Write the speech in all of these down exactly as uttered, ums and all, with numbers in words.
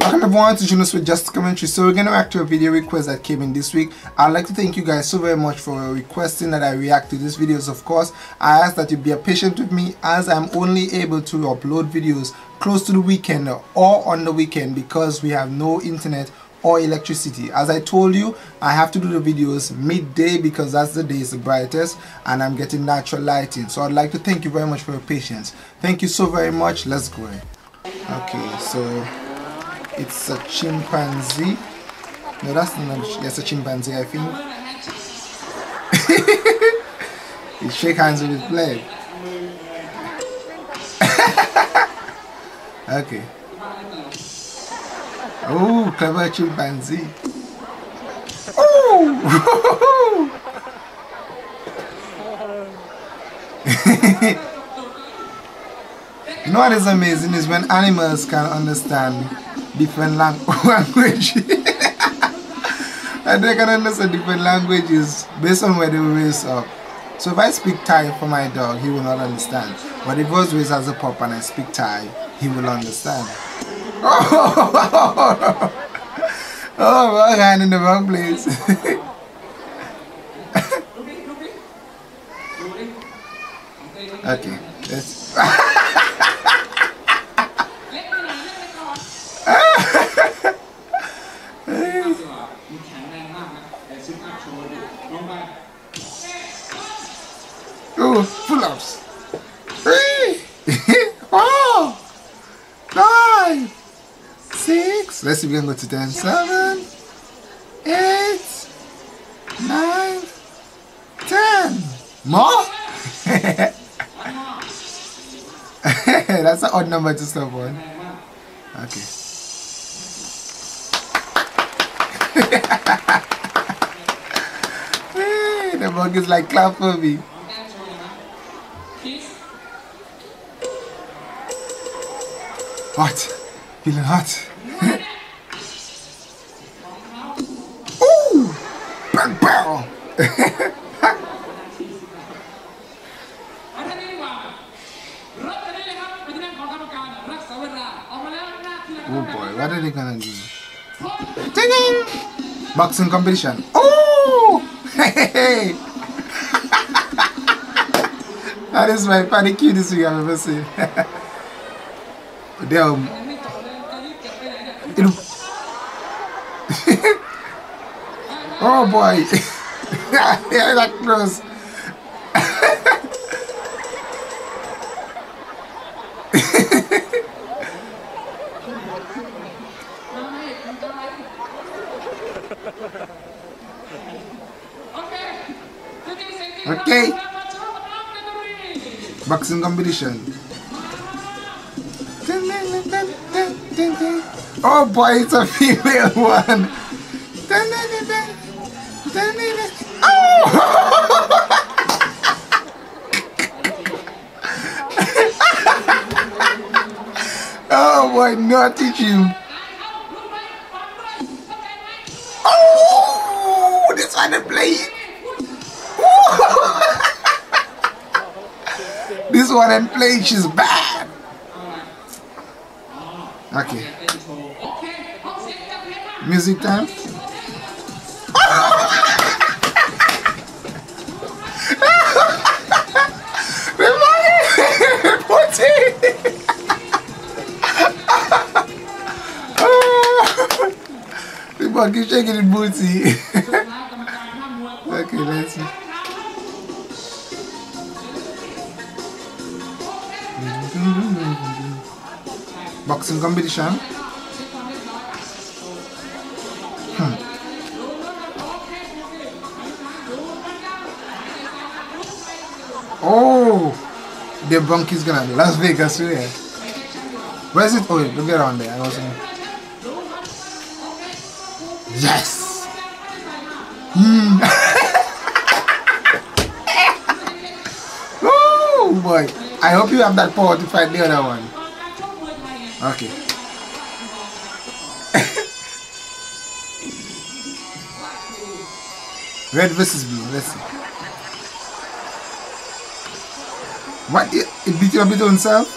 Welcome everyone to Junos with Just Commentary. So we're going to react to a video request that came in this week. I'd like to thank you guys so very much for requesting that I react to these videos. Of course, I ask that you be patient with me as I'm only able to upload videos close to the weekend or on the weekend because we have no internet or electricity. As I told you, I have to do the videos midday because that's the day it's the brightest and I'm getting natural lighting. So I'd like to thank you very much for your patience. Thank you so very much. Let's go ahead. Okay, so it's a chimpanzee. No, that's not. That's a chimpanzee, I think. He shake hands with his leg. Okay. Oh, clever chimpanzee. Oh. You know what is amazing is when animals can understand different lang language and they can understand different languages based on where they were raised up. So if I speak Thai for my dog, he will not understand, but if I was raised as a pup and I speak Thai, he will understand. Oh, oh, wrong hand in the wrong place. Okay, let's oh, pull-ups. four, five, six. Let's see if we can go to ten. seven, eight, nine, ten. More? That's an odd number to stop on. Okay. Hey, the bug is like, clap for me. Hot, feeling hot. Ooh, bang, bang. Oh boy, what are they gonna do? Ding-ding! Boxing competition. Oh! Hey! That is my funny cutest thing I've ever seen. Damn. Oh boy! Yeah, that close. Okay. Boxing competition. Oh boy, it's a female one. Oh! Oh boy, not teach you. Oh, this one is playing. This one and play, she's bad. Okay. Music time. The bug is shaking the booty. Okay, let's see. Boxing competition. Hmm. Oh, the bunkies gonna be Las Vegas, yeah. Where's it? Oh, look around there. I was in. Yes. Hmm. Oh boy, I hope you have that power to fight the other one. Okay. Red versus blue, let's see. What? It beat you a bit on itself?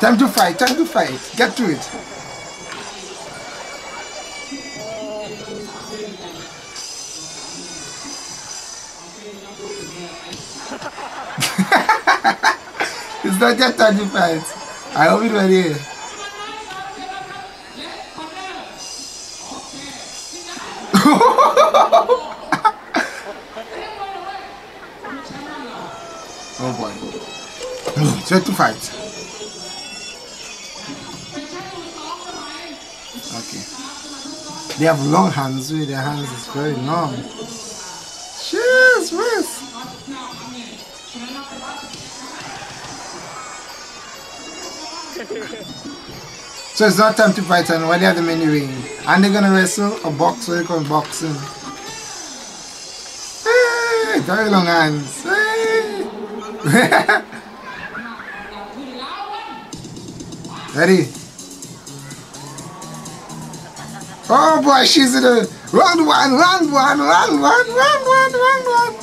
Time to fight, time to fight. Get to it. It's not yet time to fight. I hope it went here. Oh boy. It's yet to fight. They have long hands, with their hands is very long. Cheers, yes. So it's not time to fight, and why they have them in the ring? And they're gonna wrestle or box, or they call boxing. Hey, very long hands. Hey. Ready? Oh boy, she's in a round one, round one, round one, round one, round one.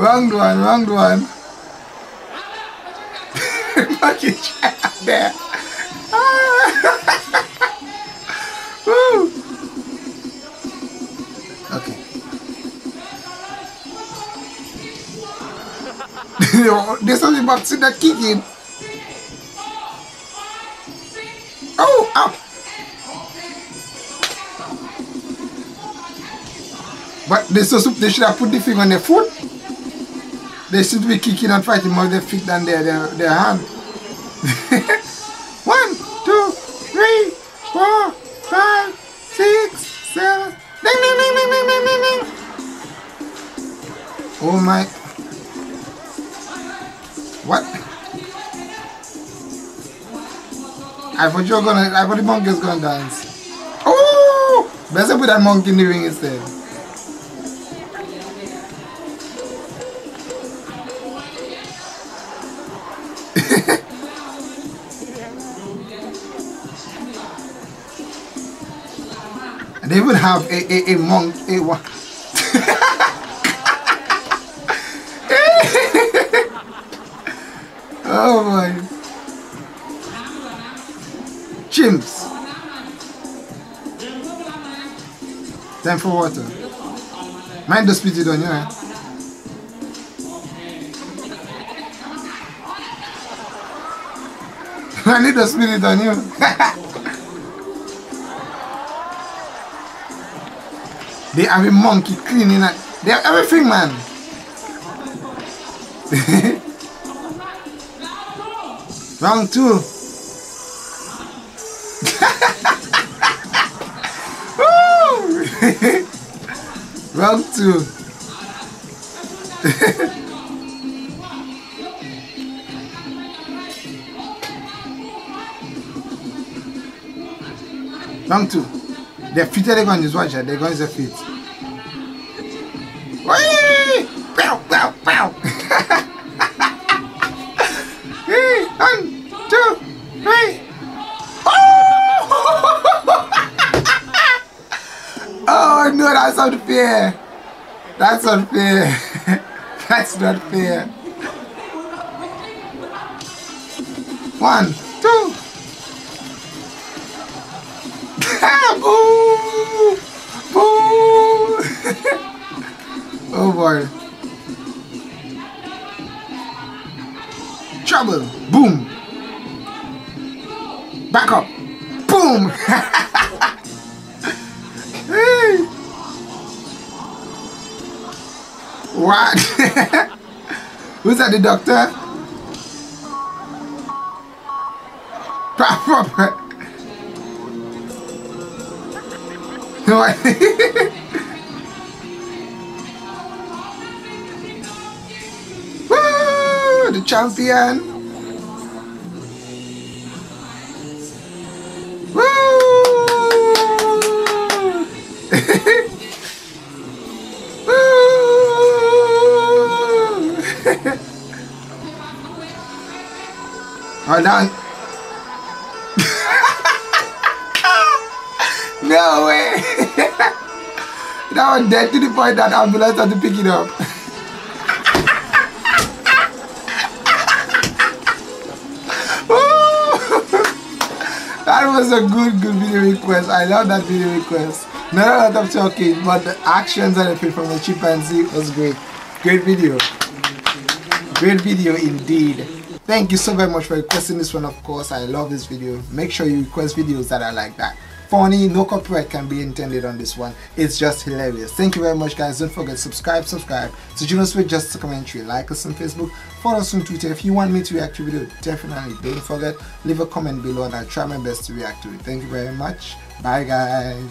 Round one, round one. Look at you there. Okay. There's something about to that kicking. Oh, up! But they, so, they should have put the thing on their foot. They should be kicking and fighting more their feet than their, their, their hand. One, two, three, four, five, six, seven. Ding, ding, ding, ding, ding, ding, ding, ding. Oh my. What? I thought you were gonna, I thought the monkey was gonna dance. Oh! Better put that monkey in the ring instead. They would have a, a, a monk, a one. Oh my. Chimps. Time for water. Mind the spit it on, yeah. I need to spit it on you. They have a monkey cleaning and they have everything, man. Round two. Round two. Round two. Their feet are going to use, watch it. They're going to use their feet. Whee! Pow, pow, pow! Hey, one, two, three. Oh no, that's not fair. That's not fair. That's not fair. One, two. Boo! Boo! Oh boy. Trouble. Boom. Back up. Boom. What? Who's that, the doctor? Proper. What? Woo! The champion. Woo! Hold on. No way. That was dead to the point that ambulance had to pick it up. was a good, good video request. I love that video request. Not a lot of talking, but the actions and everything from the chimpanzee was great. Great video. Great video indeed. Thank you so very much for requesting this one. Of course, I love this video. Make sure you request videos that are like that. Funny, no copyright can be intended on this one. It's just hilarious. Thank you very much, guys. Don't forget, subscribe, subscribe to Junos with Just Commentary. Like us on Facebook, follow us on Twitter. If you want me to react to a video, definitely don't forget, leave a comment below and I'll try my best to react to it. Thank you very much. Bye, guys.